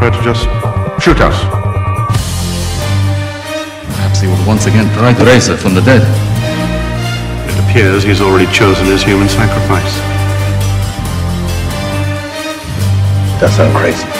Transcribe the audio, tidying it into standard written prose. prefer to just shoot us. Perhaps he will once again try to raise her from the dead. It appears he's already chosen his human sacrifice. That sounds crazy.